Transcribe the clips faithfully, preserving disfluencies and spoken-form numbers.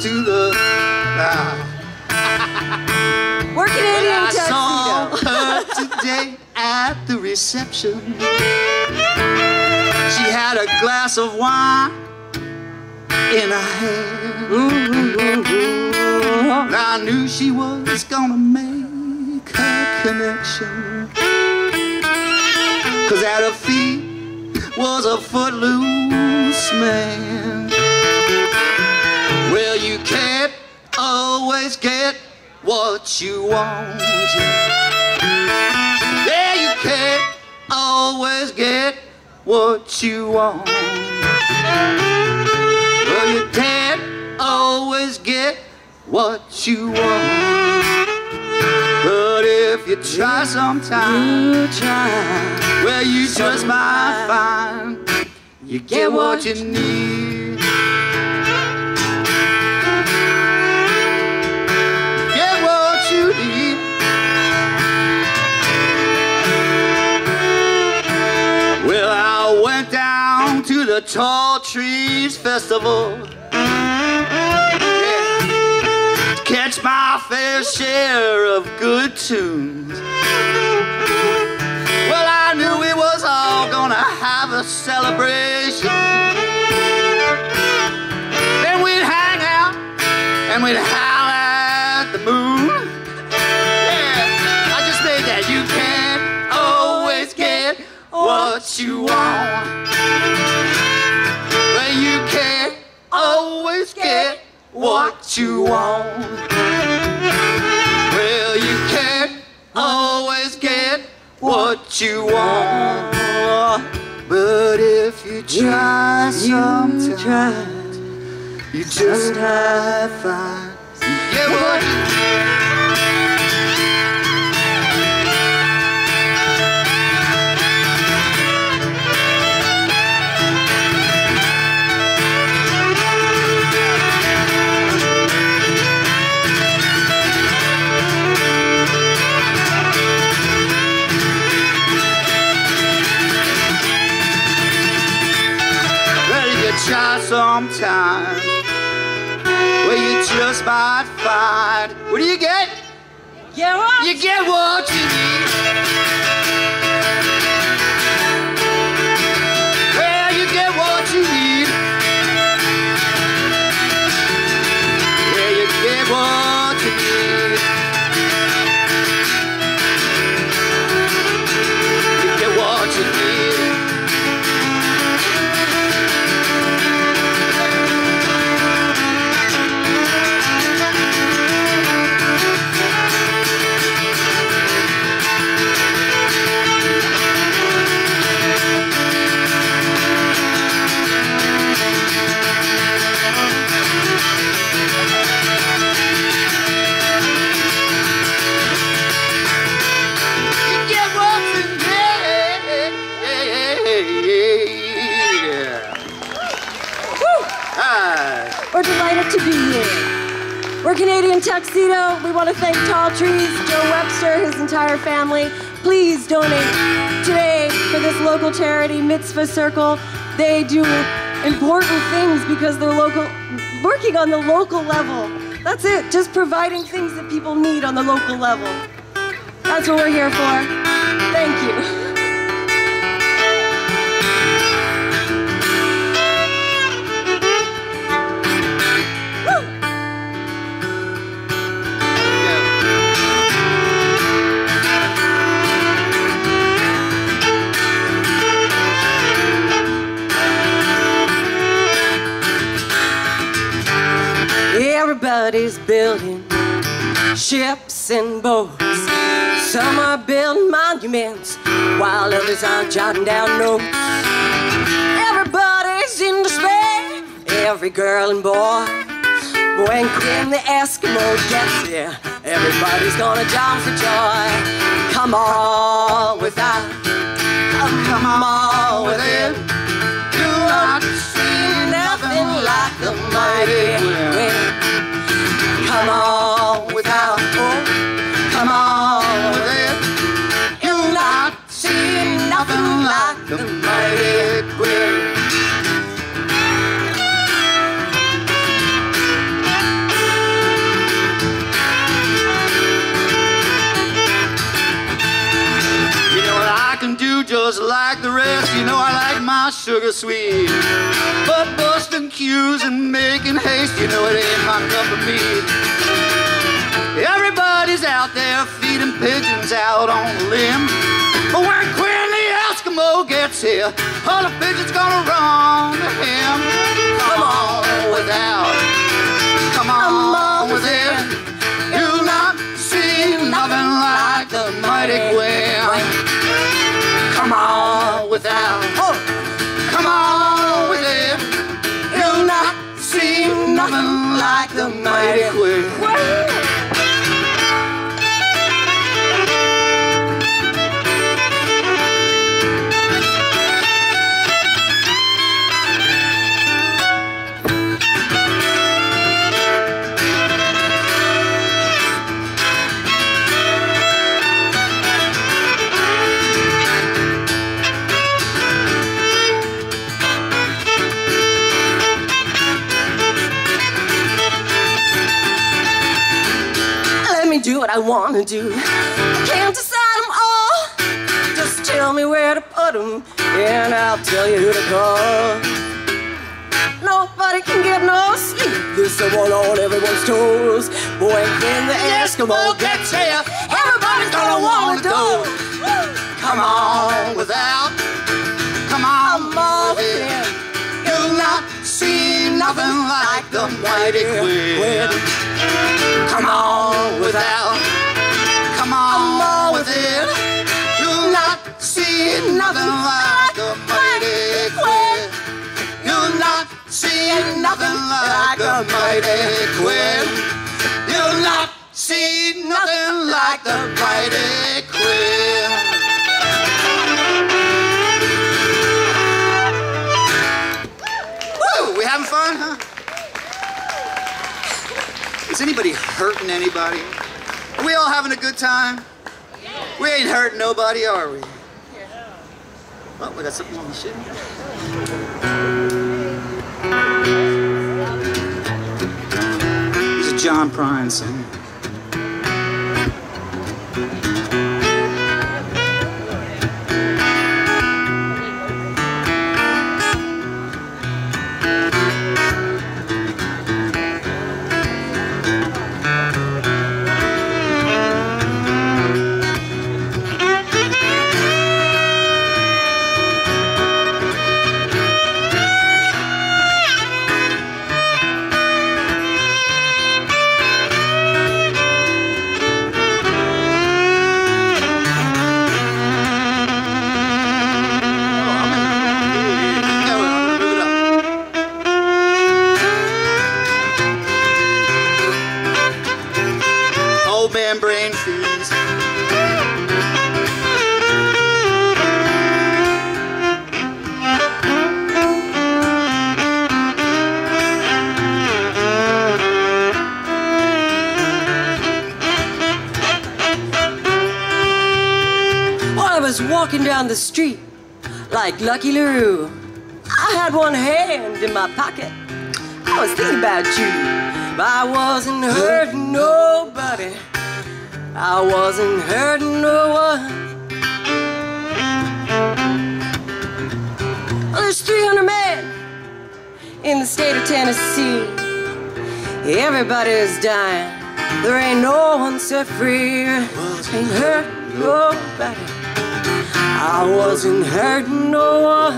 to the... Ah. We're Canadian Tuxedo. I saw her today at the reception. She had a glass of wine in her hand. And I knew she was gonna make a connection. Cause at her feet was a footloose man. Well, you can't always get what you want. Yeah, you can't always get what you want. Well, you can't always get what you want. But if you try sometime, you try. Well, you just might find you get what you need. Get what you need. Well, I went down to the Tall Trees Festival. Catch my fair share of good tunes. Well, I knew we was all gonna have a celebration. Then we'd hang out and we'd howl at the moon. Yeah, I just think that you can't always get what you want. But you can't always get what you want. Well, you can't always get what you want. But if you try sometimes, you, try, you just might find you get what you try sometimes. Well, you just might find. What do you get? Get what? You get what you need. Well, you get what you need. Well, you get what you need. You get what you need. We're delighted to be here. We're Canadian Tuxedo. We want to thank Tall Trees, Joe Webster, his entire family. Please donate today for this local charity, Mitzvah Circle. They do important things because they're local, working on the local level. That's it, just providing things that people need on the local level. That's what we're here for. Thank you. Everybody's building ships and boats. Some are building monuments while others are jotting down notes. Everybody's in despair, every girl and boy. When Quinn the Eskimo gets here, everybody's gonna jump for joy. Come on with us, come on with it. You won't see nothing like the mighty wind. Come on without hope, come on with it. You'll not see nothing like the mighty wind. my sugar sweet. But busting queues and making haste, you know it ain't my cup of meat. Everybody's out there feeding pigeons out on the limb. But when Quinn the Eskimo gets here, all the pigeons gonna run to him. Come on without, come on with it. You'll not see nothing like the mighty Quinn. Come on without, oh. Come on with it. You'll not see nothing like the mighty Quinn. Do what I want to do. I can't decide them all. Just tell me where to put them, and I'll tell you who to call. Nobody can get no sleep. This is one on everyone's toes. Boy, when the Eskimo gets here, everybody's gonna want to go. Come on without, come on, come on with it. It. You'll not see nothing like the mighty Quinn. Come on without, come on with it. You'll not see nothing like the mighty Quinn. You'll not see nothing like the mighty Quinn. You'll not see nothing like the mighty Quinn. Woo! We having fun, huh? Is anybody hurting anybody? Are we all having a good time? Yeah. We ain't hurting nobody, are we? Yeah. Oh, we got something on the shit. This is John Prine singing. Walking down the street like Lucky LaRue. I had one hand in my pocket. I was thinking about you. I wasn't hurting nobody. I wasn't hurting no one. Well, there's three hundred men in the state of Tennessee. Everybody's dying. There ain't no one set free. Ain't hurt nobody. I wasn't hurting no one.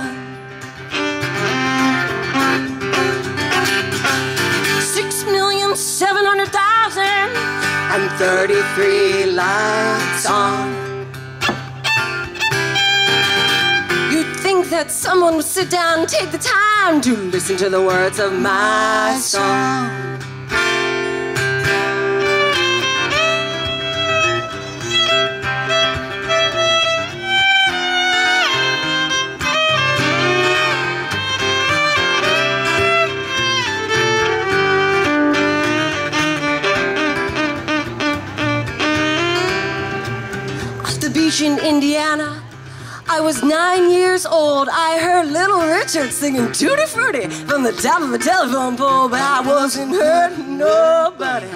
Six million seven hundred thousand and thirty-three lights on. You'd think that someone would sit down and take the time to listen to the words of my song. In Indiana, I was nine years old. I heard Little Richard singing Tutti Frutti from the top of a telephone pole, but I wasn't hurting nobody.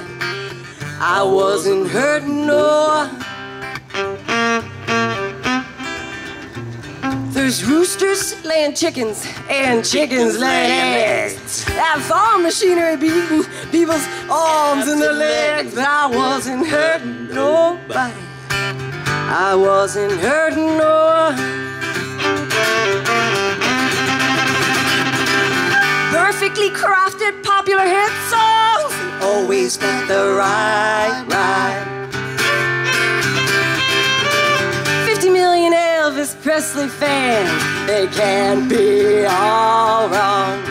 I wasn't hurting no one. There's roosters laying chickens and chickens laying eggs. That farm machinery be eating people's arms and their legs. I wasn't hurting nobody. I wasn't hurting nobody. Perfectly crafted popular hit songs. Always got the right ride. fifty million Elvis Presley fans, they can't be all wrong.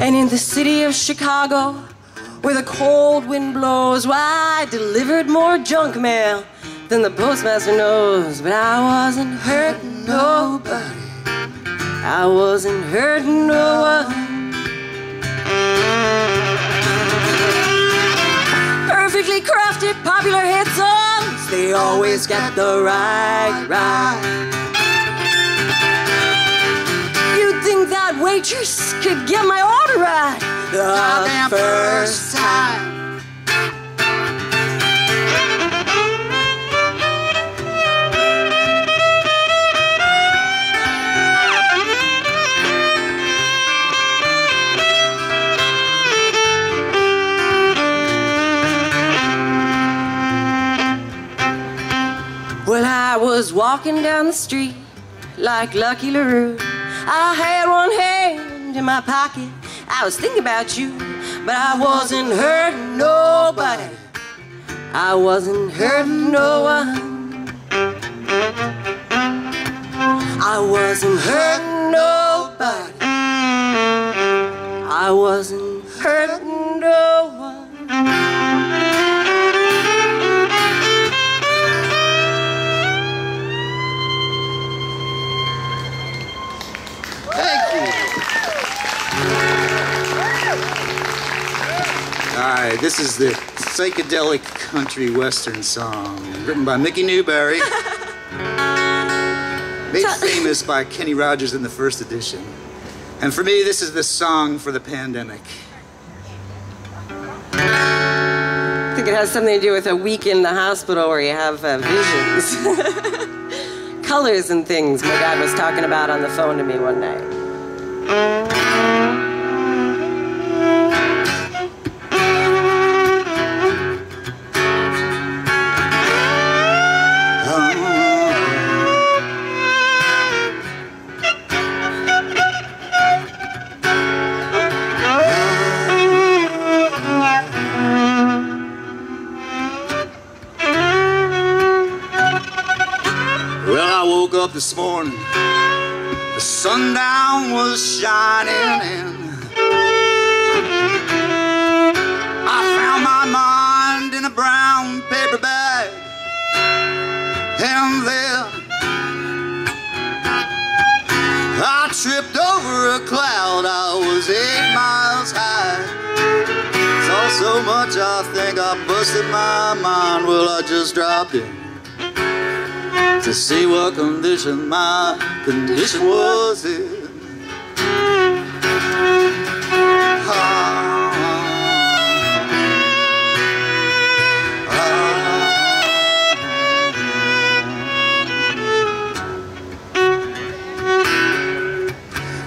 And in the city of Chicago, where the cold wind blows, why, I delivered more junk mail than the postmaster knows. But I wasn't hurting nobody. I wasn't hurting no one. Perfectly crafted popular hit songs, they always got the right ride. You'd think that waitress could get my order right the first time. Well, I was walking down the street like Lucky LaRue. I had one hand in my pocket. I was thinking about you, but I wasn't hurting nobody. I wasn't hurting no one. I wasn't hurting nobody. I wasn't hurting no one. All right, this is the psychedelic country western song written by Mickey Newbury, made famous by Kenny Rogers in the first edition. And for me, this is the song for the pandemic. I think it has something to do with a week in the hospital where you have uh, visions. Colors and things my dad was talking about on the phone to me one night. Up this morning, the sundown was shining, and I found my mind in a brown paper bag. And then I tripped over a cloud. I was eight miles high. Saw so much, I think I busted my mind. Well, I just dropped it to see what condition my condition was in. Ah, ah.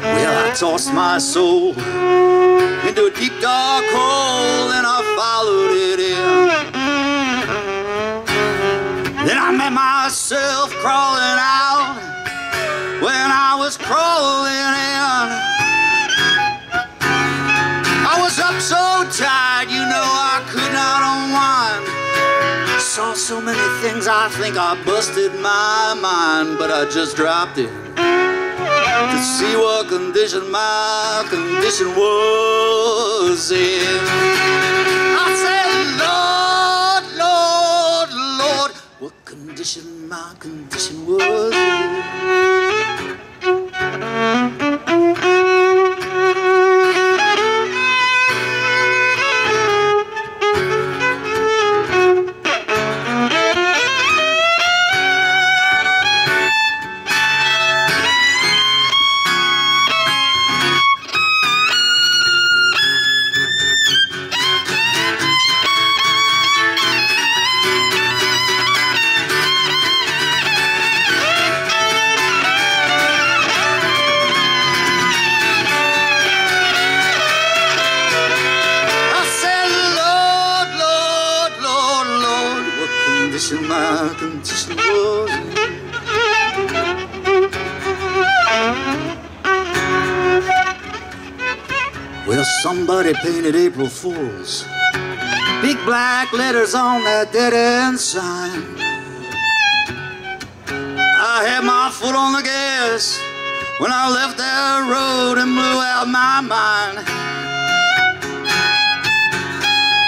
Well, I tossed my soul into a deep dark hole and I followed it in. Then I met myself crawling out when I was crawling in. I was up so tired, you know, I could not unwind. I saw so many things, I think I busted my mind, but I just dropped it to see what condition my condition was in. I said, Lord, Lord, Lord, what condition my condition was in. nothing to slow it. Well, somebody painted April Fools, big black letters on that dead-end sign. I had my foot on the gas when I left that road and blew out my mind.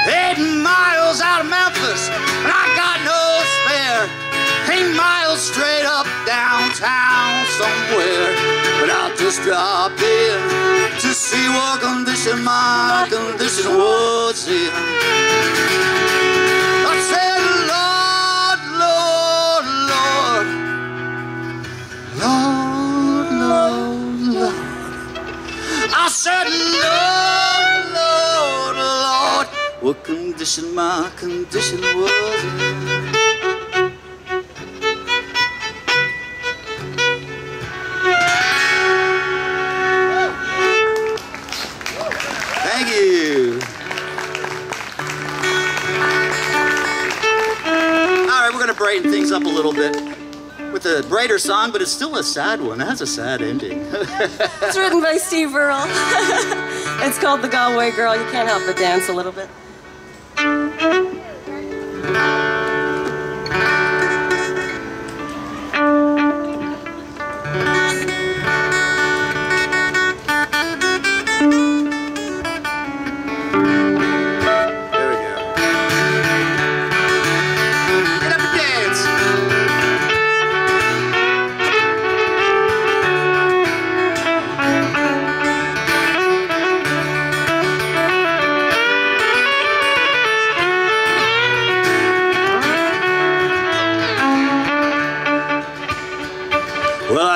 Eight miles out of Memphis, and I got no spare. Eight miles straight up downtown somewhere. But I just dropped in to see what condition my condition was in. I said, Lord, Lord, Lord, Lord, Lord, Lord. I said, Lord, Lord, Lord, what condition my condition was in. Thank you. All right, we're going to brighten things up a little bit with a brighter song, but it's still a sad one. It has a sad ending. It's written by Steve Earle. It's called The Galway Girl. You can't help but dance a little bit.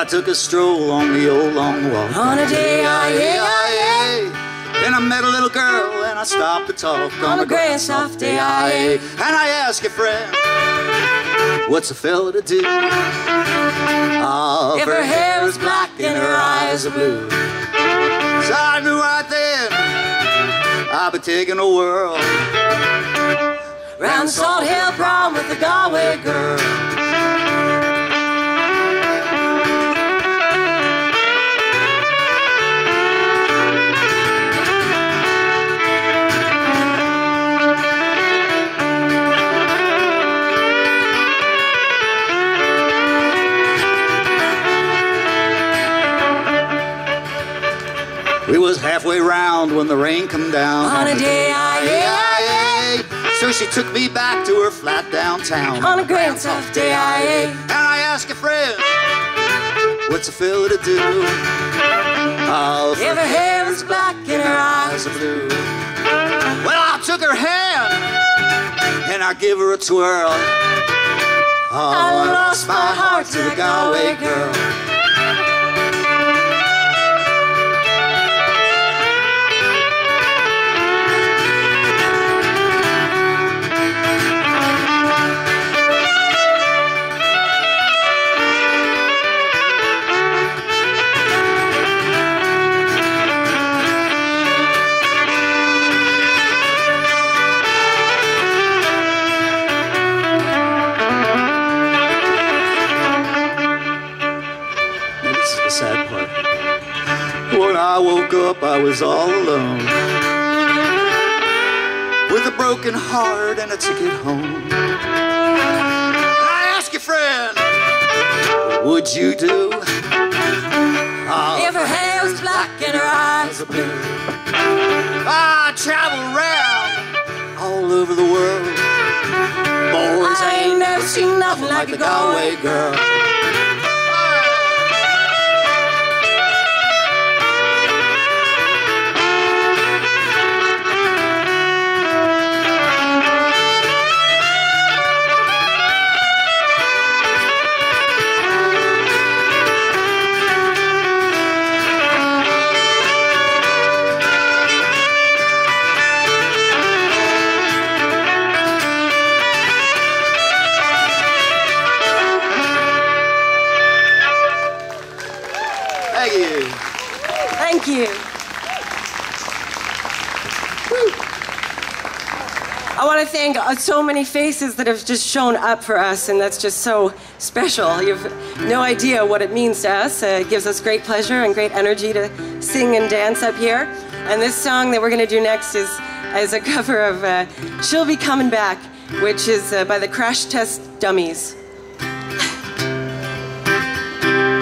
Took a stroll on the old long walk. On a day, I-A-I-A. Then I met a little girl and I stopped to talk. On, on a gray soft day, I-A. And I asked a friend, what's a fella to do? Oh, if her, her hair is black and her eyes are blue. So I knew right then I'd be taking the world round Salt Hill prom with the Galway girl. We was halfway round when the rain come down. On a day, I-A-I-A. So she took me back to her flat downtown. On a grand soft day, I-A. And I asked a friend, what's a fella to do? Oh, if her hair is black and her eyes are blue. Well, I took her hand and I give her a twirl. Oh, I lost my heart to the Galway girl. I woke up, I was all alone, with a broken heart and a ticket home. I asked your friend, what would you do? Oh, if her hair was black and her eyes were blue. I traveled around all over the world. Boys, I ain't never seen nothing like the Galway girl. Thank you. Woo. I want to thank so many faces that have just shown up for us, and that's just so special. You have no idea what it means to us. Uh, it gives us great pleasure and great energy to sing and dance up here. And this song that we're going to do next is, is a cover of uh, She'll Be Coming Back, which is uh, by the Crash Test Dummies.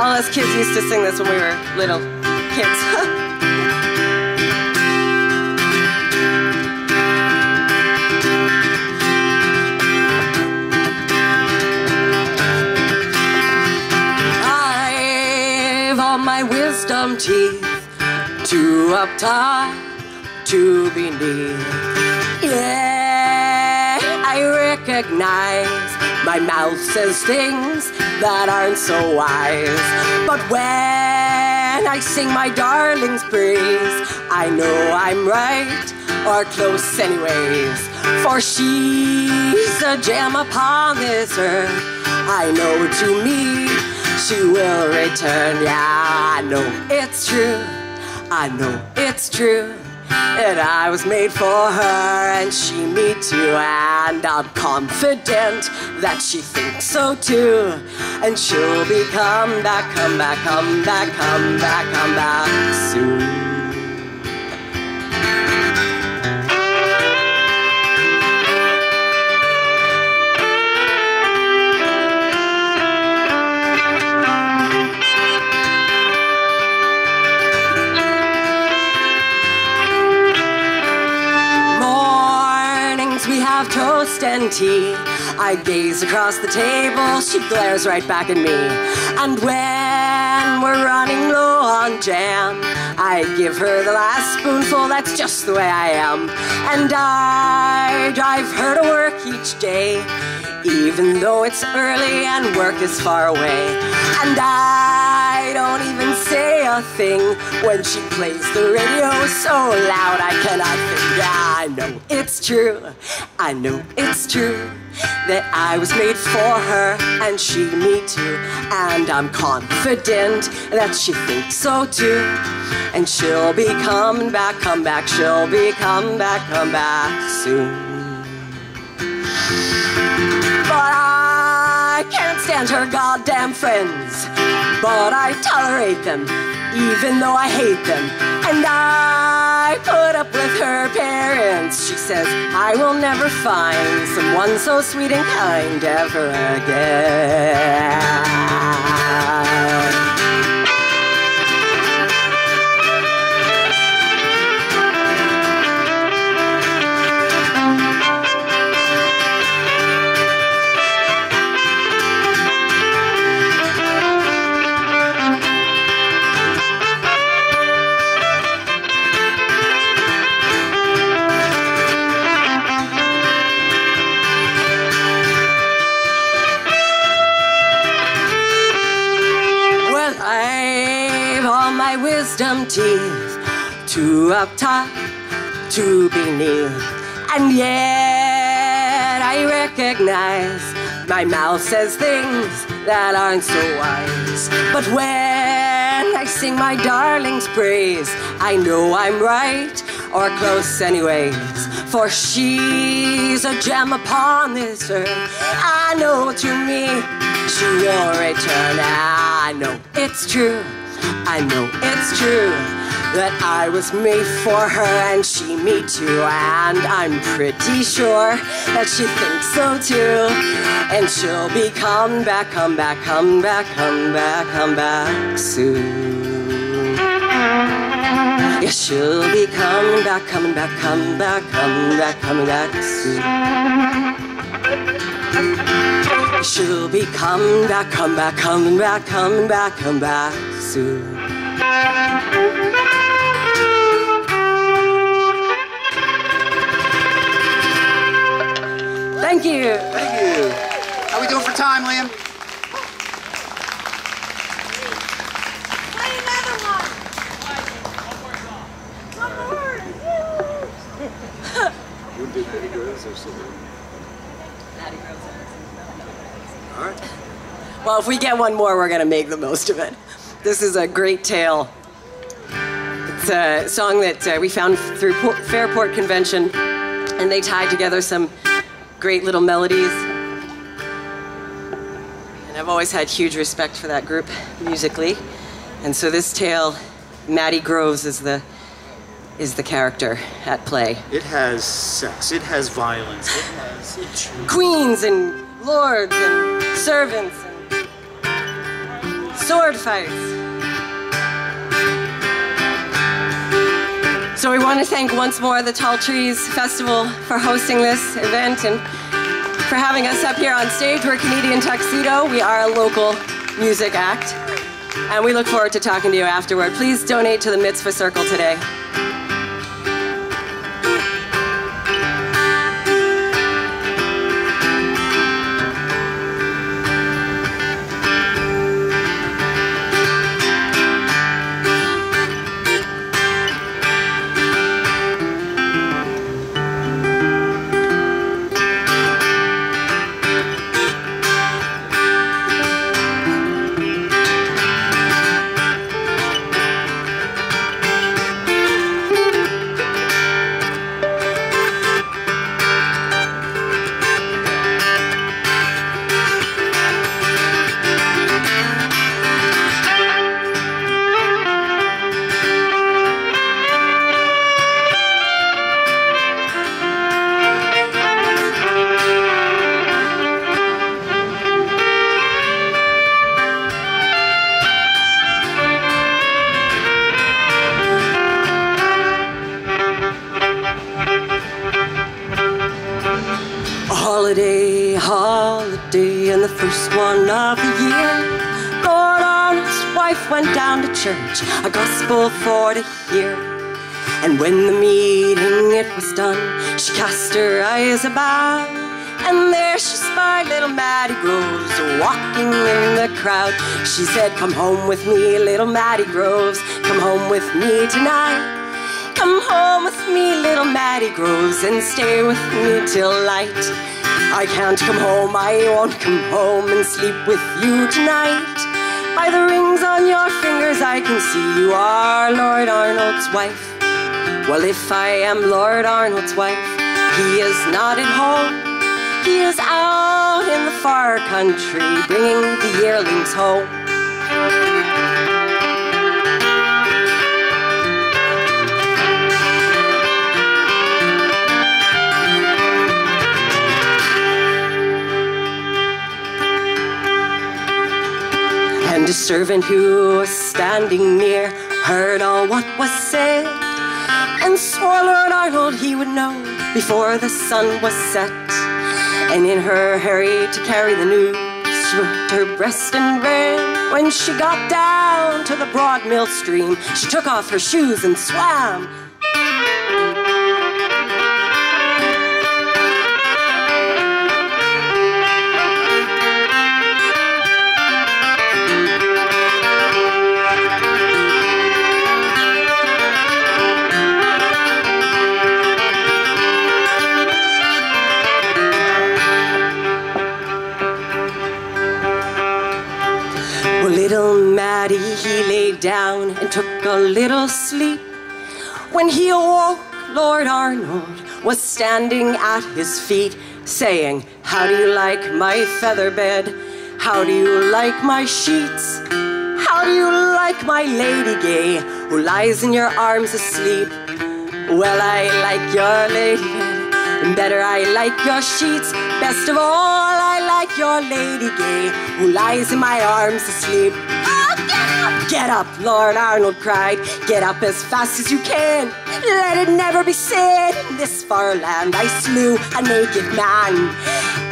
All us kids used to sing this when we were little kids. My wisdom teeth, two up top, two beneath. Yeah, I recognize my mouth says things that aren't so wise. But when I sing my darling's praise, I know I'm right, or close anyways. For she's a gem upon this earth. I know to me she will return. Yeah, I know it's true, I know it's true, and I was made for her, and she me too. And I'm confident that she thinks so too. And she'll be come back, come back, come back, come back, come back soon. Toast and tea, I gaze across the table, she glares right back at me. And when we're running low on jam, I give her the last spoonful, that's just the way I am. And I drive her to work each day, even though it's early and work is far away. And I don't even say a thing when she plays the radio so loud I cannot think. I know it's true, I know it's true, that I was made for her, and she me too. And I'm confident that she thinks so too. And she'll be coming back, come back, she'll be coming back, come back soon. But I can't stand her goddamn friends, but I tolerate them, even though I hate them. And I put up with her parents. She says, I will never find someone so sweet and kind ever again. Wisdom teeth, two up top, two beneath, and yet I recognize my mouth says things that aren't so wise. But when I sing my darling's praise, I know I'm right, or close anyways. For she's a gem upon this earth. I know to me she will return. I know it's true, I know it's true, that I was made for her, and she me too. And I'm pretty sure that she thinks so too. And she'll be come back, come back, come back, come back, come back soon. Yeah, she'll be coming back, coming back, coming back, coming back, coming back soon. She'll be coming back, come back, coming back, coming back, come back soon. Thank you. Thank you. How we doing for time, Liam? Play another one. One more. You did Maddie Groves or something? Maddie Groves. All right. Well, if we get one more, we're going to make the most of it. This is a great tale. It's a song that uh, we found through Fairport Convention. and they tied together some great little melodies. And I've always had huge respect for that group musically. And so this tale, Maddie Groves is the is the character at play. It has sex, it has violence, it has intrigue. Queens and lords and servants and sword fights. So we want to thank once more the Tall Trees Festival for hosting this event and for having us up here on stage. We're Canadian Tuxedo. We are a local music act. And we look forward to talking to you afterward. Please donate to the Mitzvah Circle today. A gospel for to hear. And when the meeting it was done, she cast her eyes about, and there she spied little Maddie Groves walking in the crowd. She said, "Come home with me, little Maddie Groves. Come home with me tonight. Come home with me, little Maddie Groves, and stay with me till light. I can't come home, I won't come home and sleep with you tonight. By the rings on your fingers I can see you are Lord Arnold's wife. Well, if I am Lord Arnold's wife, he is not at home. He is out in the far country, bringing the yearlings home." And a servant who was standing near heard all what was said, and swore Lord Arnold he would know before the sun was set. And in her hurry to carry the news, she whipped her breast and ran. When she got down to the broad mill stream, she took off her shoes and swam. He lay down and took a little sleep. When he awoke, Lord Arnold was standing at his feet, saying, "How do you like my feather bed? How do you like my sheets? How do you like my lady gay, who lies in your arms asleep? Well, I like your lady bed, and better I like your sheets. Best of all, I like your lady gay, who lies in my arms asleep." "Get up," Lord Arnold cried. "Get up as fast as you can. Let it never be said in this far land I slew a naked man.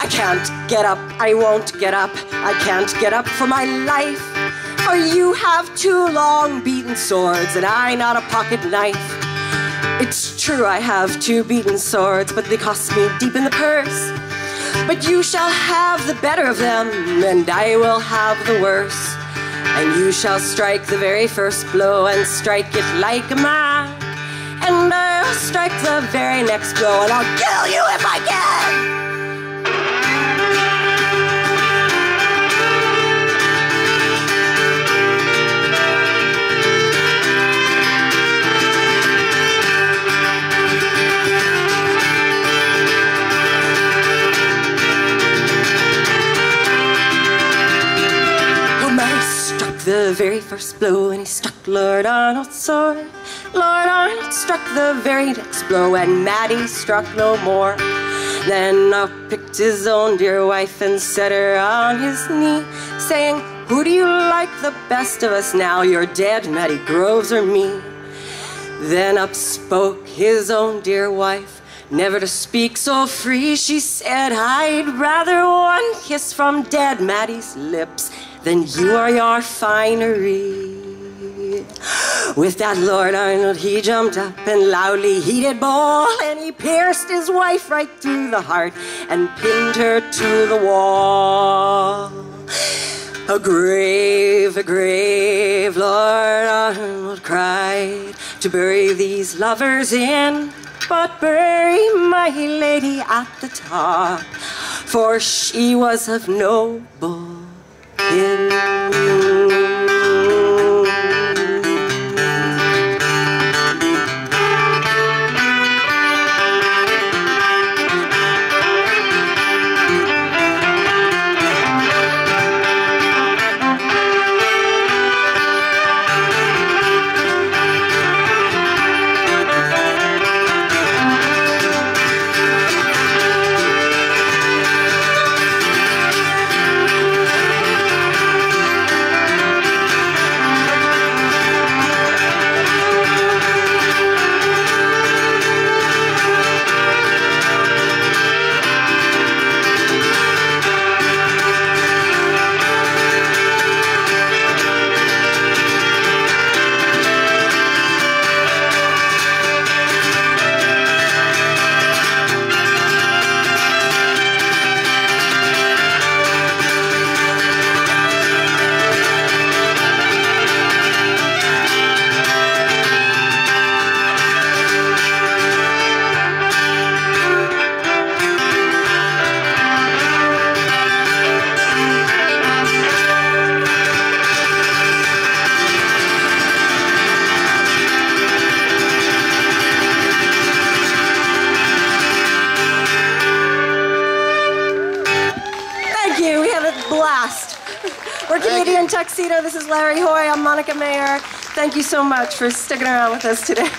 I can't get up, I won't get up. I can't get up for my life. For you have two long beaten swords, and I not a pocket knife. It's true I have two beaten swords, but they cost me deep in the purse. But you shall have the better of them, and I will have the worse. And you shall strike the very first blow, and strike it like a man. And I'll strike the very next blow, and I'll kill you if I can." very first blow, and he struck Lord Arnold's sword. Lord Arnold struck the very next blow, and Maddie struck no more. Then up picked his own dear wife and set her on his knee, saying, "Who do you like the best of us now? You're dead, Maddie Groves or me?" Then up spoke his own dear wife, never to speak so free. She said, "I'd rather one kiss from dead Maddie's lips than you or your finery." With that, Lord Arnold, he jumped up and loudly he did bawl, and he pierced his wife right through the heart and pinned her to the wall. "A grave, a grave," Lord Arnold cried, "to bury these lovers in, but bury my lady at the top, for she was of noble kin." Canadian Tuxedo. This is Larry Hoy. I'm Monica Mayer. Thank you so much for sticking around with us today.